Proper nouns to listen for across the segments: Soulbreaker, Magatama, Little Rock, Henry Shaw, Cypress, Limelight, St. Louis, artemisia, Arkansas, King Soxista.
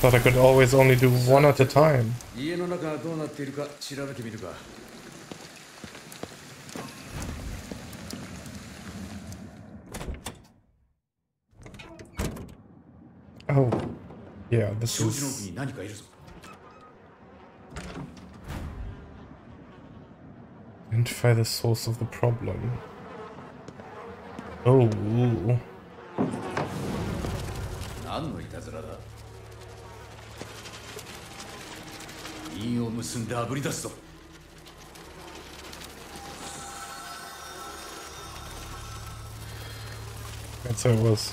Thought I could always only do one at a time. Oh, yeah, this is... Identify the source of the problem. Oh. That's how it was.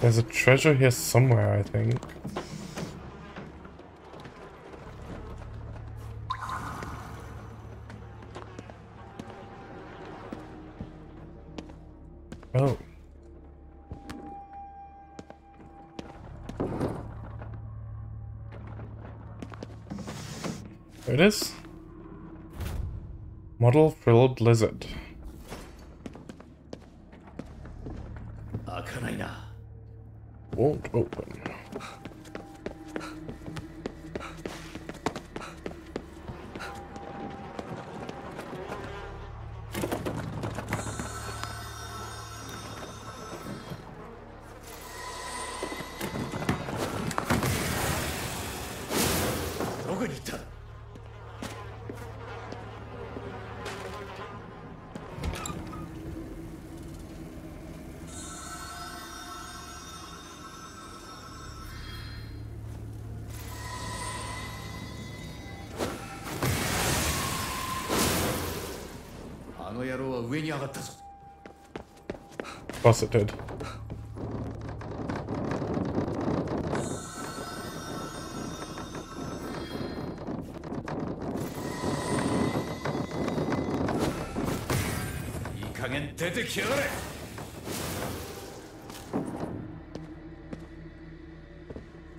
There's a treasure here somewhere, I think. Oh. There it is. Model frilled lizard. Won't open. Of course it did.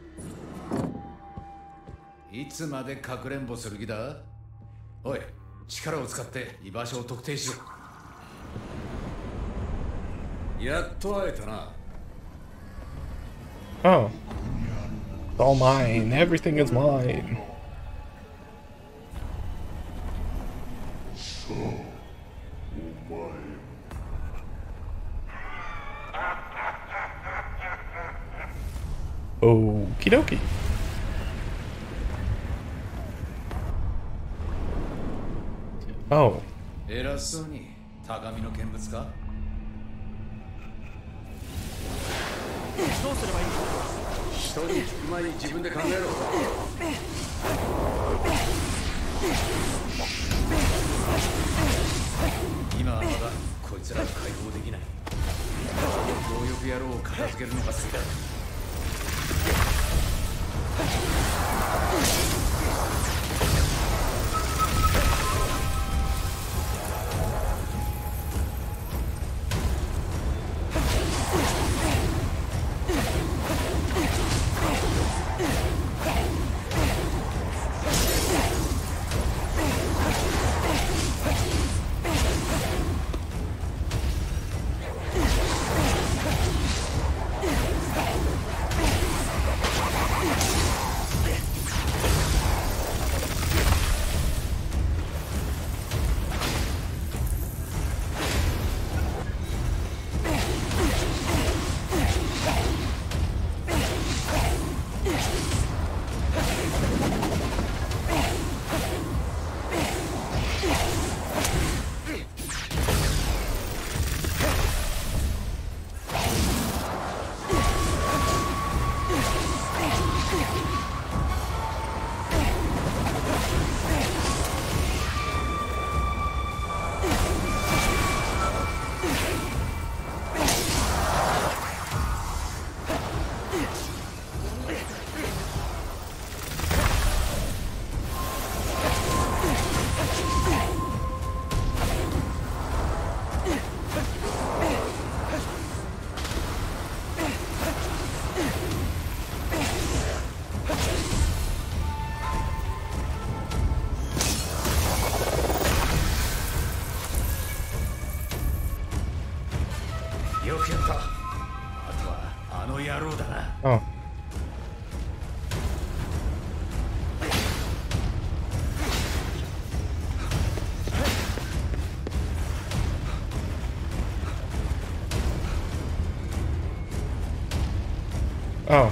Oh. It's all mine. Everything is mine. Okie dokie. Oh. Oh.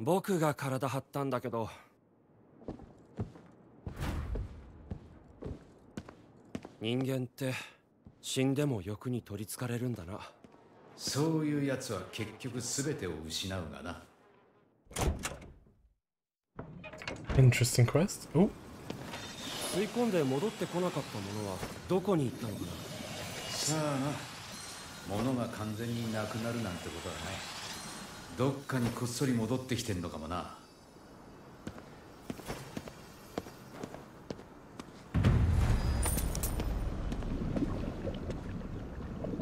僕が体張ったんだけど。人間って死んでも欲に取りつかれるんだな。そういうやつは結局全てを失うがな。Interesting quest. 吸い込んで戻ってこなかったものはどこに行ったのかな。さあ。 物が完全になくなるなんてことはない。どっかにこっそり戻ってきてんのかもな。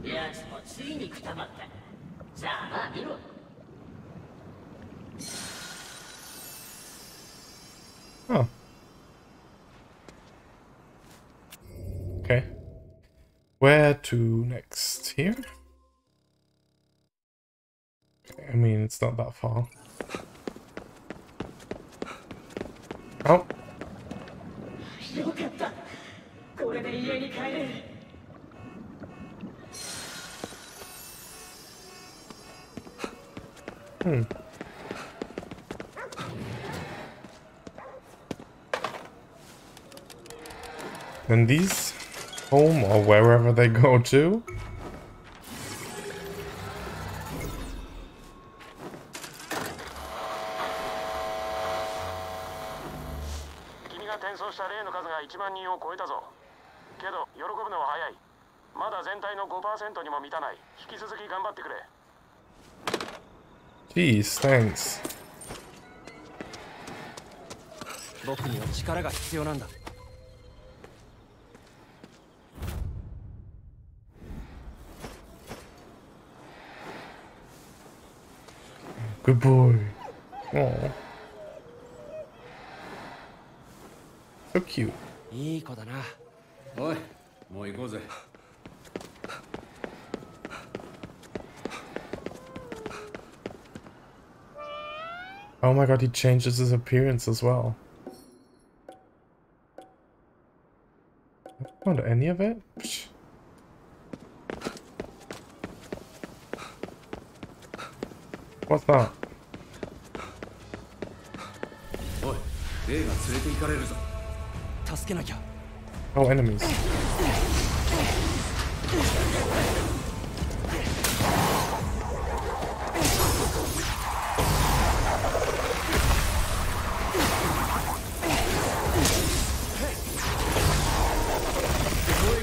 やつもついにくたばった。さあまあ見ろ。あ。Okay. Where to next? Here? I mean, it's not that far. Oh! Hmm. And these? Home or wherever they go to. Jeez, thanks. Good boy. Oh, so cute. Oh my god, he changes his appearance as well. Not any of it. Psh. What's that? Oh, enemies.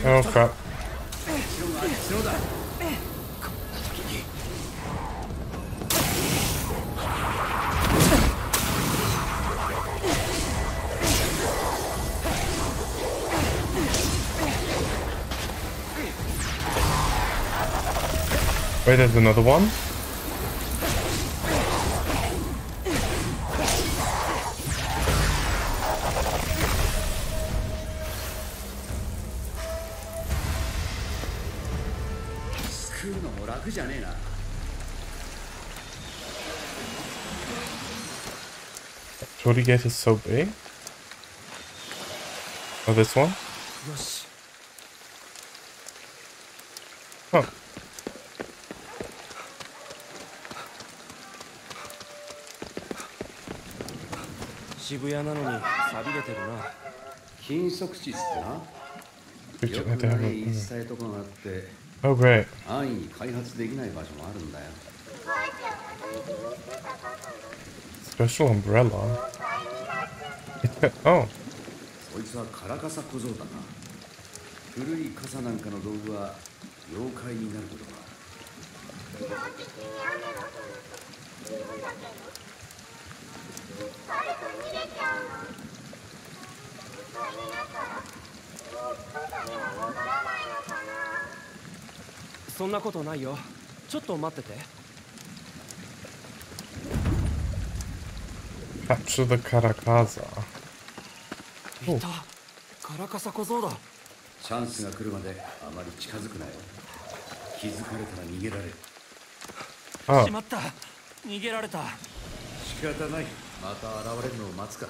Oh crap. Wait, there's another one? Shorty gate is so big. Oh, this one? Oh. King Soxista. Oh great. Special umbrella. Oh. そんなことないよ。ちょっと待ってて。 Capture the Caracasa. Oh. Caracasa Kozoda. Chanceが来るまであまり近づくなよ。気づかれたら逃げられる。あ、しまった。逃げられた。仕方ない。また現れるのを待つか。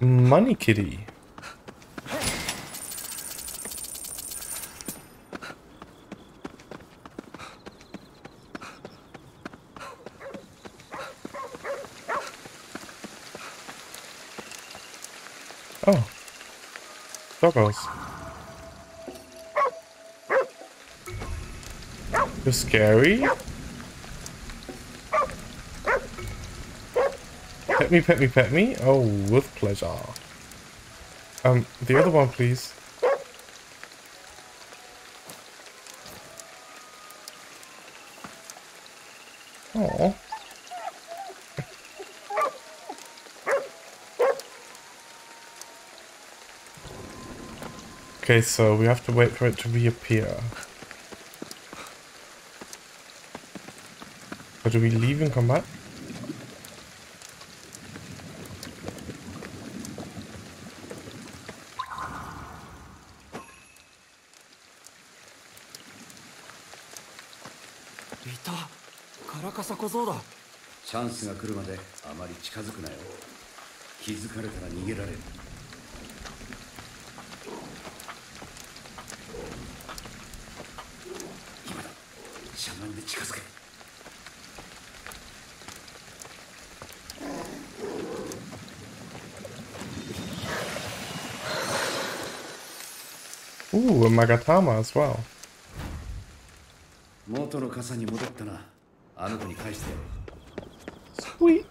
Money kitty. Oh, doggos. You're scary. Pet me, pet me, pet me. Oh, with pleasure. The other one, please. Oh. Okay, so we have to wait for it to reappear. Or do we leave and come back? Chance が来るまであまり近づくなよ。気づかれたら逃げられる。今だ。しゃがんで近づけ。Ooh, a Magatama as well. 元の傘に戻ったな。あの子に返してやる。 Sweet.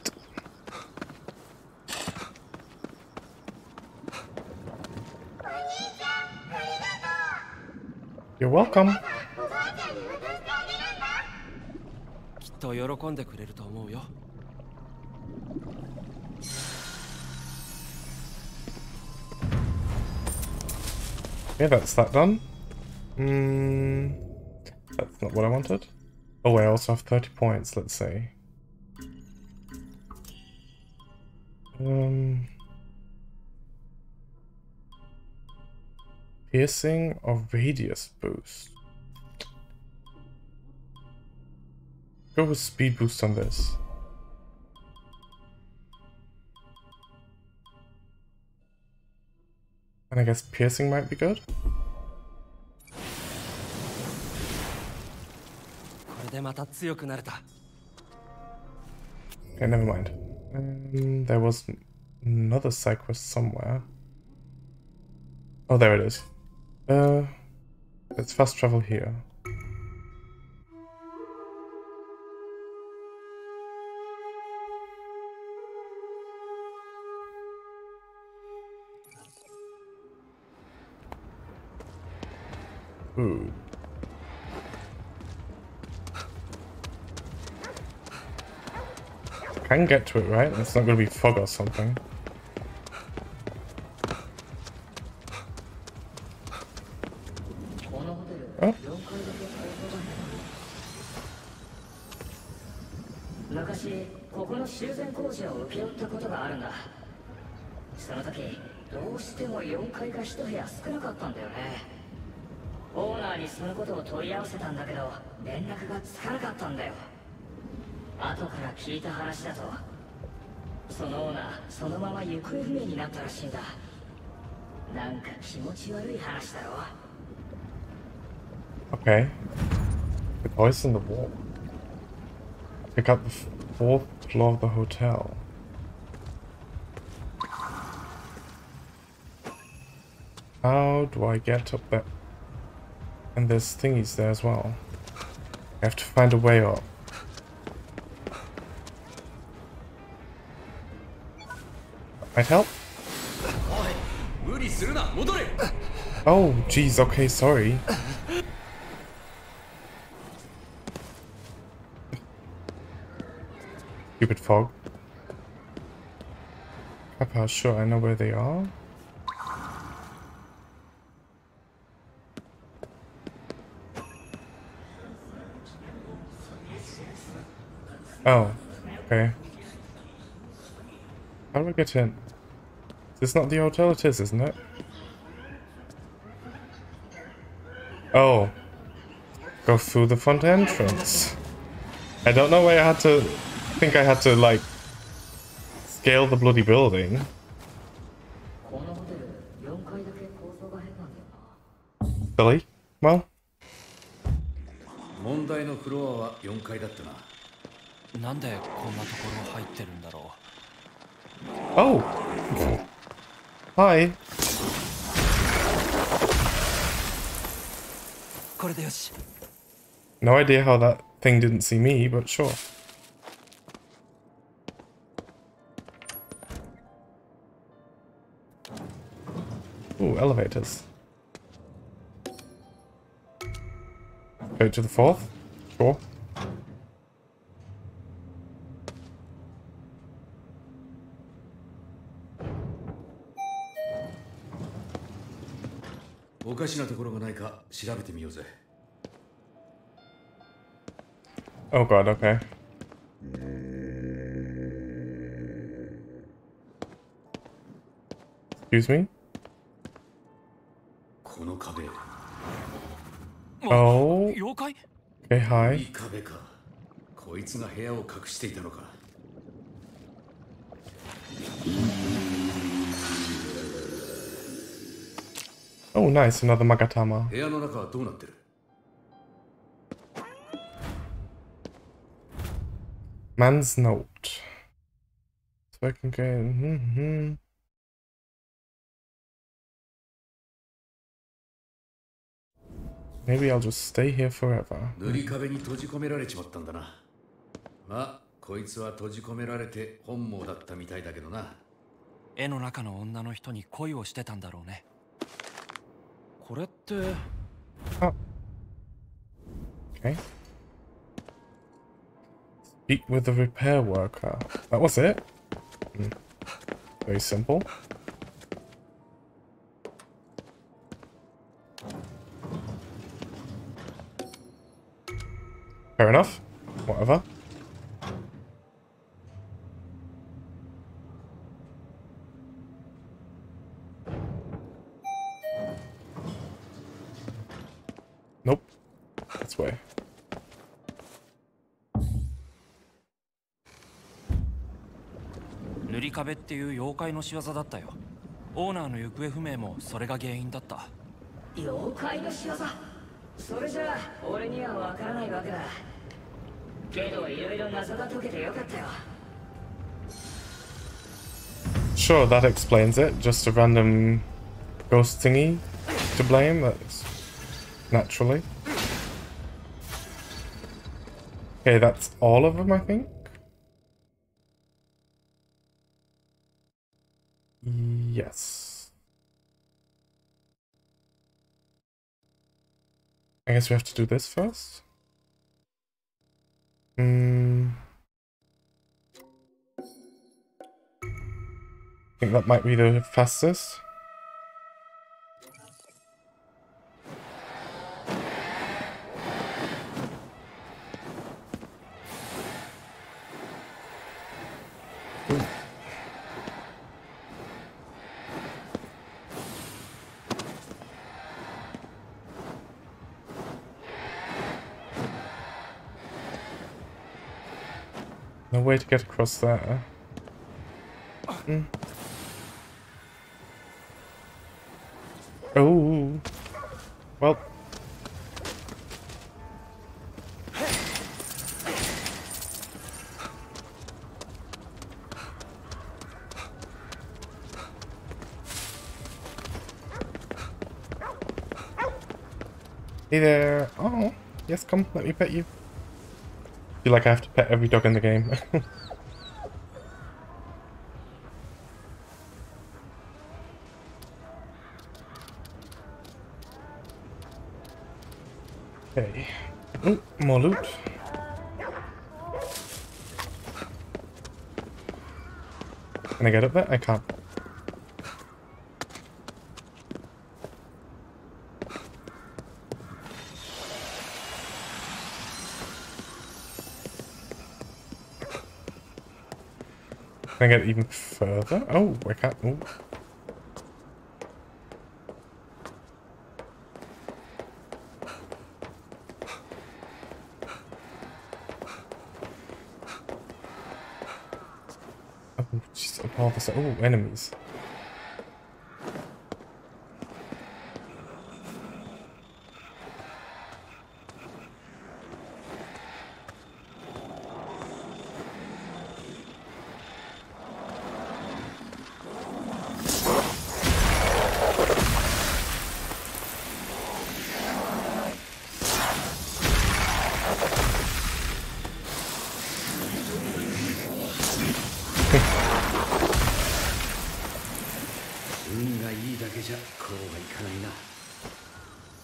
You're welcome. Yeah, that's that done. That's not what I wanted. Oh, I also have 30 points, let's see. Piercing or radius boost. Go with speed boost on this. And I guess piercing might be good. Okay, never mind. There was another Cypress somewhere. Oh, there it is. Let's fast travel here. Ooh. I can get to it, right? It's not going to be fog or something. Oh. Okay. The voice in the wall. Pick up the fourth floor of the hotel. How do I get up there? And there's thingies there as well. I have to find a way up. Might help? Oh, jeez, okay, sorry. Stupid fog. Papa, sure, I know where they are. Oh, okay. How do I get in? It's not the hotel it is, isn't it? Oh. Go through the front entrance. I don't know why I had to... I think I had to, like, scale the bloody building. Silly? Well? Oh! Hi! No idea how that thing didn't see me, but sure. Ooh, elevators. Go to the fourth? Sure. Oh god, okay. Excuse me? Oh. Okay, hi. Oh, nice, another Magatama. Man's note. So I can go in. Maybe I'll just stay here forever. Oh. Okay. Speak with the repair worker. That was it. Very simple. Fair enough. Whatever. Nope. This way. Sure, that explains it. Just a random ghost thingy to blame. That's naturally. Okay, that's all of them, I think. Yes. I guess we have to do this first. I think that might be the fastest. No way to get across there. Oh, well. Hey there. Oh, yes, come, let me pet you. I feel like I have to pet every dog in the game. Okay. Oh, more loot. Can I get up there? I can't. Can I get even further? Oh, I can't. Ooh. Oh, just all this. Oh, enemies.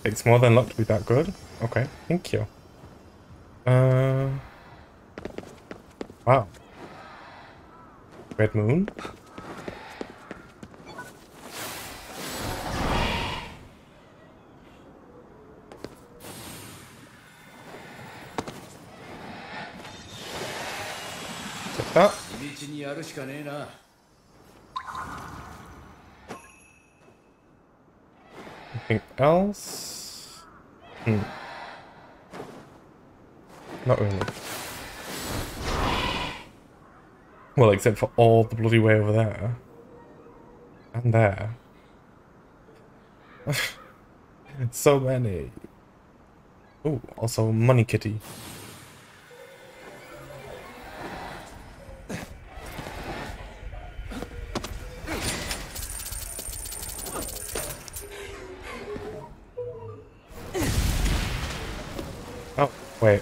It's more than luck to be that good. Okay, thank you. Wow. Red moon. Take that. Anything else? Hmm. Not really. Well, except for all the bloody way over there. And there. So many. Oh, also money kitty. Wait,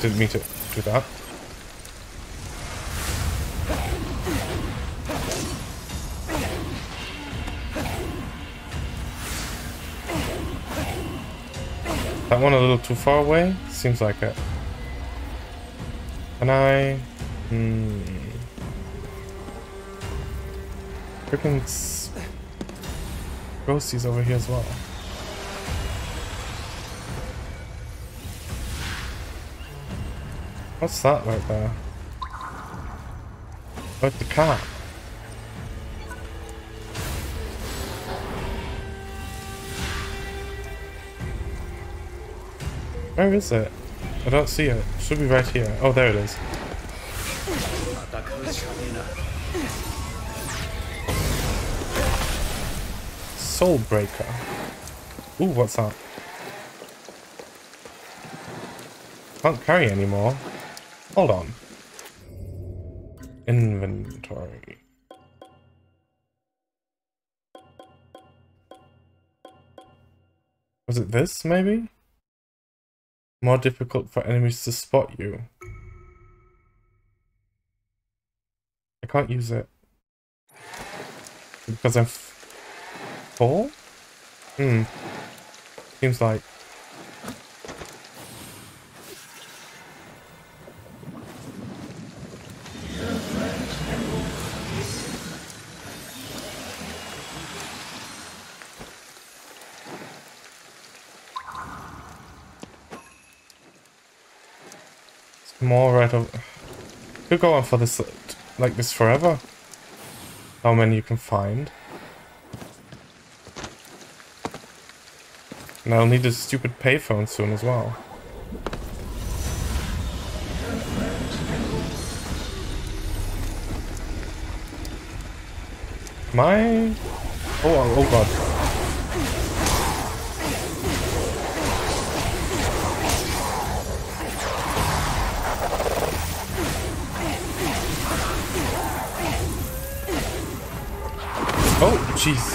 didn't mean to do that. That one a little too far away? Seems like it. Can I... Freaking ghosties over here as well. What's that right there? Where's the cat? Where is it? I don't see it. It should be right here. Oh, there it is. Soulbreaker. Ooh, what's that? Can't carry anymore. Hold on. Inventory. Was it this, maybe? More difficult for enemies to spot you. I can't use it. Because I'm full? Seems like... more right over. Could go on for this like this forever. How many you can find. And I'll need a stupid payphone soon as well. My oh god. Oh, jeez.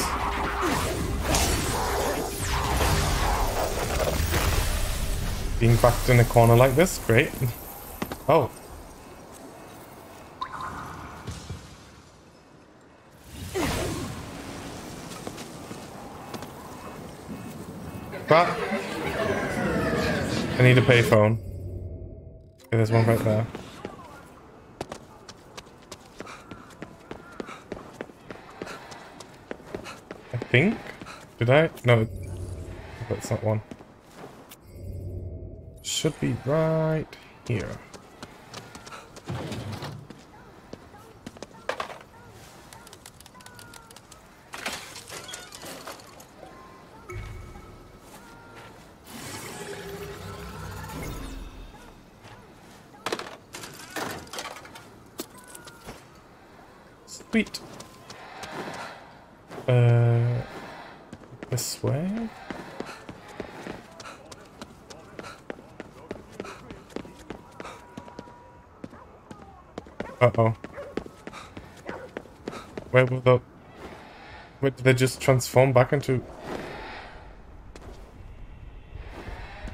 Being backed in a corner like this, great. Oh. Crap. I need a payphone. Okay, there's one right there. I think? Did I? No. That's not one. Should be right here. Sweet. This way? Uh-oh. Where will the... Wait, did they just transform back into...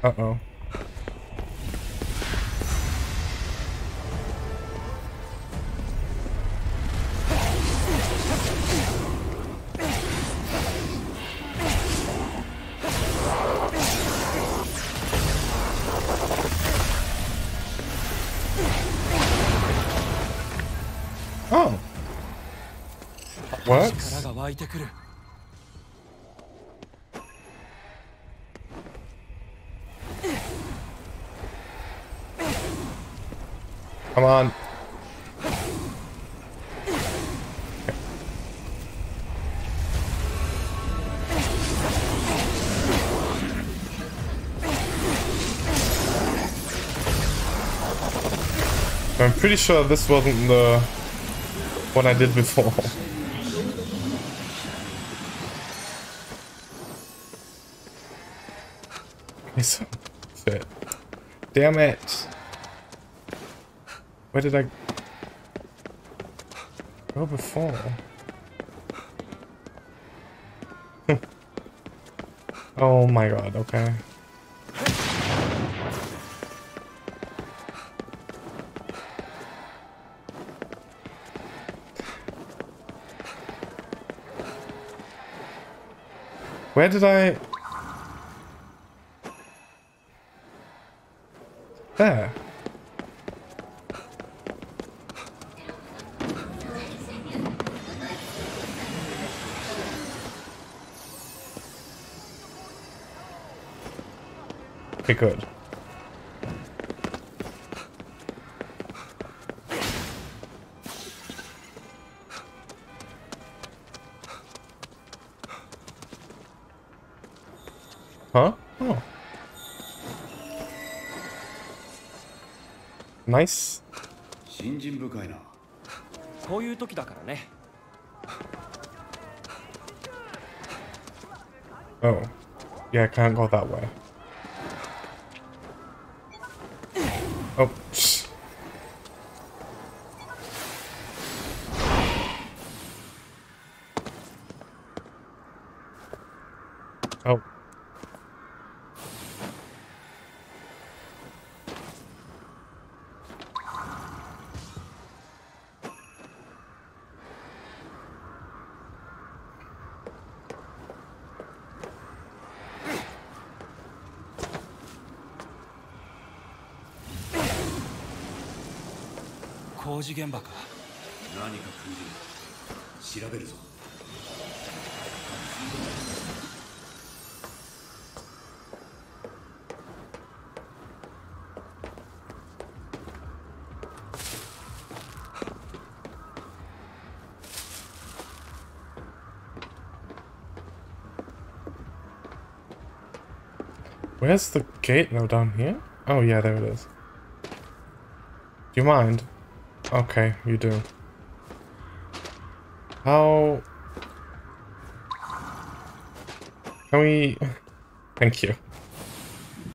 Uh-oh. Works? Come on. I'm pretty sure this wasn't the one I did before. Shit. Damn it. Where did I go before? Oh my god, okay. Where did I... There. Okay, good. Huh? Oh. Nice. Oh. Yeah, I can't go that way. Oh. Oh. Where's the gate? No, down here? Oh yeah, there it is. Do you mind? Okay, you do. How... Can we... Thank you.